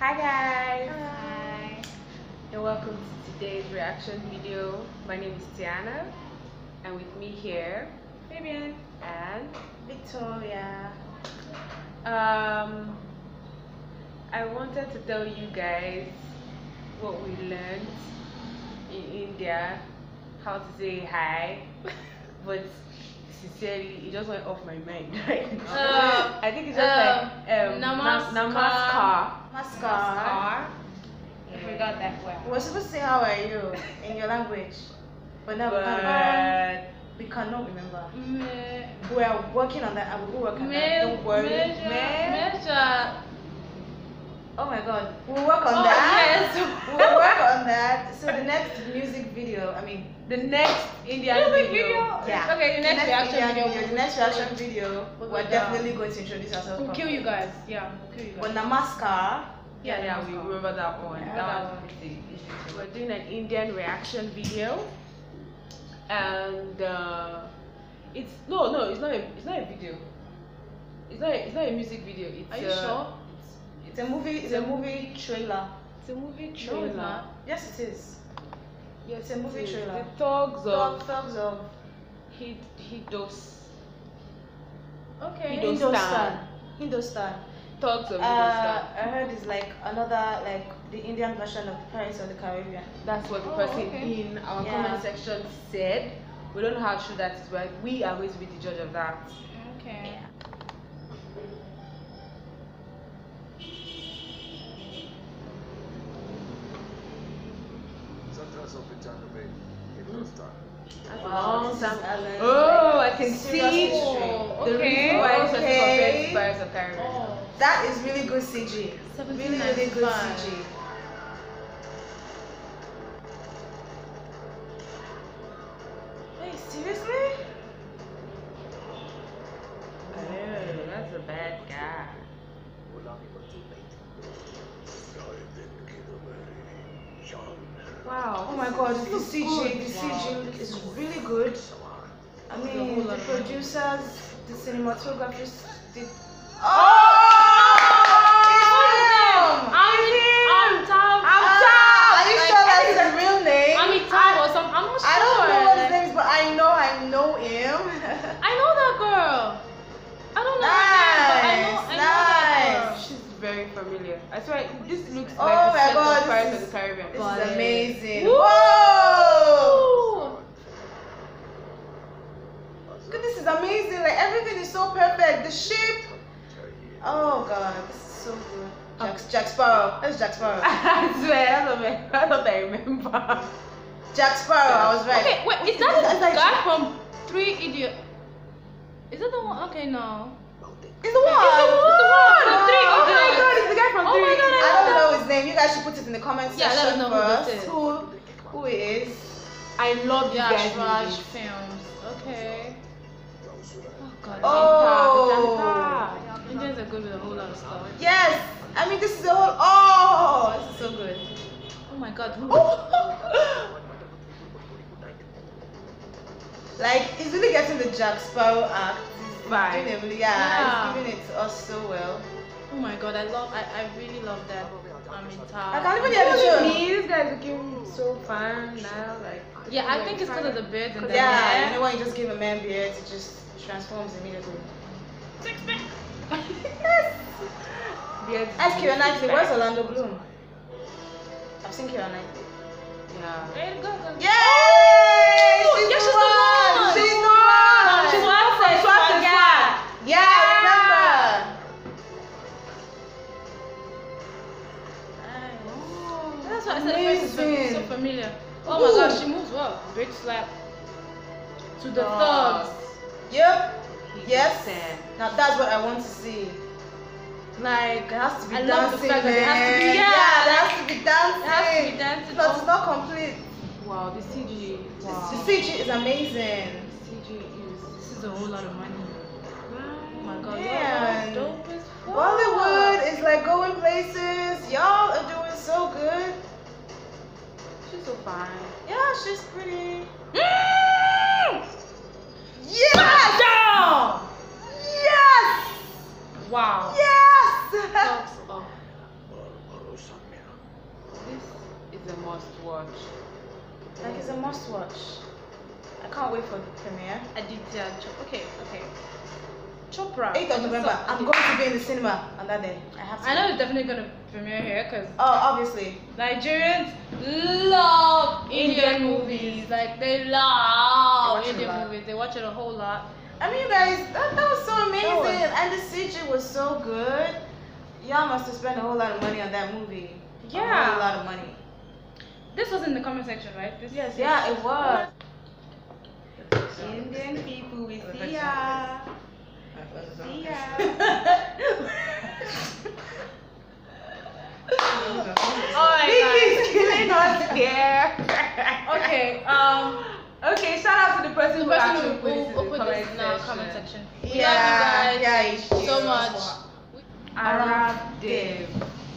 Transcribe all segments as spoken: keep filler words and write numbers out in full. Hi guys. Hi. And welcome to today's reaction video. My name is Tiana, and with me here, Phoebe and Victoria. Um, I wanted to tell you guys what we learned in India, how to say hi, but sincerely, it just went off my mind. Right? Uh, I think it's just uh, like um, Namaskar. Namaskar. Namaskar. I forgot that word. We're supposed to say how are you in your language, but now but we cannot remember. Me, we are working on that. I will work on me, that. Don't worry. Measure, measure. Oh my God. We'll work on oh, that. Yes. We'll work on that. So the next music video, I mean, the next Indian music video. video. Yeah. Okay. The next, the next reaction video. video. The next reaction video. We're, we're definitely down. going to introduce ourselves. We'll properly. kill you guys. Yeah. We'll kill you guys. But Namaskar. Yeah, yeah, we remember that one. Yeah, that one. So we're doing an Indian reaction video, and uh, it's no, no, it's not a, it's not a video. It's not, a, it's not a music video. It's, Are you uh, sure? It's, it's a movie. It's a movie trailer. It's a movie trailer. No, yes, it is. Yes, it's a movie it trailer. The thugs of thugs of Hid Hindostan. Okay. Hindostan. Hindostan. Thugs of Hindostan. Uh, I heard it's like another like the Indian version of Pirates of the Caribbean. That's what the oh, person okay. in our yeah. comment section said. We don't know how true that is, but we are going to be the judge of that. Okay. Yeah. Oh, oh, I can see oh, the okay. reason why it's okay. Pirates of the Caribbean. Oh. That is really good C G. Really, really good C G. Wait, seriously? Oh, that's a bad guy. Wow. Oh my God, the C G, the C G is really good. I mean, the producers, the cinematographers, the... Oh! It's Amitabh! Amitabh! Are you sure that's his real name? Amitabh or something, I'm not sure. I don't know what his name is, but I know I know him. I know that girl. I don't know her name, but I know, I know that girl. She's very familiar. I swear, this looks like the set of Pirates of the Caribbean. This is amazing. Woo! Whoa! Look, this is amazing. Like everything is so perfect. The ship. Oh God, this is so good. Jack, oh. Jack Sparrow. That's Jack Sparrow. I swear, I don't remember. I don't remember. Jack Sparrow. I was right. Okay, wait. Is that the guy from Three Idiots? Is that the one? Okay, no. It's the one. It's the one. It's the one. From Three Idiots. Oh my God, it's the guy from Three Idiots. Oh my God, I don't know his name. You guys should put it in the comment yeah, section first. Who, who it is? I love the Jack Sparrow films. Okay. Oh God. Oh. Indians are good with a whole lot of stuff. Yes! I mean, this is a whole. Oh! This is so good. Oh my God. Oh. Like, he's really getting the Jack Sparrow act. Right. He's doing it, yeah, yeah, he's giving it to us so well. Oh my God, I love, I, I really love that. I mean, I can't even hear the me. This guy's looking so fine now. Like, yeah, I think it's because of the beard and the yeah, hair. Yeah, you know, when you just give a man beard, it just transforms immediately. Six pack. Yes! Yes. Ask Kian Knightley, where's Orlando Bloom? I've seen Kian Knightley. Yeah. There you go, go. Yay! Oh, she's, yeah, the she's, the one. she's the one! She's the one! She's the one! Yeah! Yeah, I remember! Oh, that's what I said. Amazing. The face is so familiar. Oh Ooh. my God, she moves well. Big slap. To the thugs. Yep. Yes, now that's what I want to see. Like, it has to be I dancing. I love the fact that it has to be, yeah, yeah it has to be dancing. It has to be dancing. But it's not complete. Wow, the C G. Wow. The C G is amazing. The C G is. This is a whole lot of money. Oh my God. Yeah. Dope as fuck. Bollywood is like going places. Y'all are doing so good. She's so fine. Yeah, she's pretty. Yes! Down! Yes! Wow. Yes! is a must watch. That is a must watch. I can't wait for the premiere. I did uh, Chopra. Okay, okay. Chopra. eighth of November. So, I'm going to be in the cinema on that day. I have to. I know it's definitely going to premiere here because. Oh, obviously. Nigerians love Indian, Indian movies. movies. Like they love they Indian movies. They watch it a whole lot. I mean, guys, that, that was so amazing, was. And the C G was so good. Y'all must have spent a whole lot of money on that movie. Yeah. A whole lot of money. This was in the comment section, right? This yes, yeah, it was. Indian people, we see ya. See ya. Oh my God. He's killing us there. Okay, um, okay, shout out to the person the who person actually put this in the comment section. Now, comment section. Yeah, yeah, yeah, you guys so much. Arav Dave.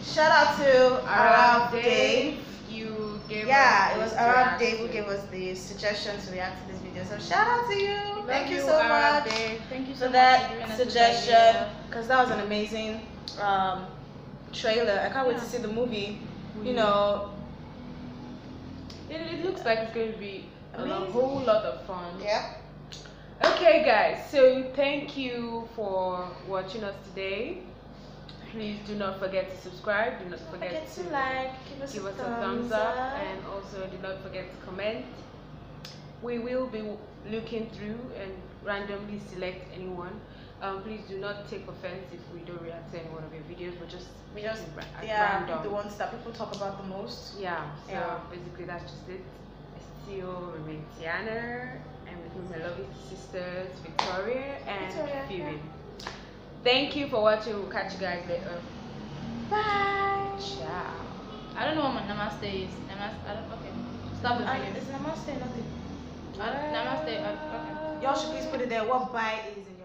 Shout out to Arav Dave. You gave yeah, us it was Arav Dave who gave us the suggestion to react to this video. So shout out to you. Love Thank you, you so Arav much. Dave. Thank you so for much that suggestion. Because that was an amazing um, trailer. I can't yeah. wait to see the movie. Mm. You know, it, it looks like it's going to be amazing. A whole lot of fun. Yeah. Okay, guys. So thank you for watching us today. Please do not forget to subscribe. Do not forget, forget to, to like, give us, give us a thumbs, thumbs up, up, and also do not forget to comment. We will be looking through and randomly select anyone. Um, please do not take offense if we don't react to any one of your videos. We're just we just yeah random. The ones that people talk about the most. Yeah. So yeah. basically that's just it. I still remain Tiana, and with my lovely sisters Victoria and Victoria, Phoebe. Yeah. Thank you for watching. We'll catch you guys later. Bye. Ciao. I don't know what my namaste is. Namaste. I don't. Okay. Stop the video. It's namaste. Nothing. Namaste. Okay. Y'all should please put it there. What bye is in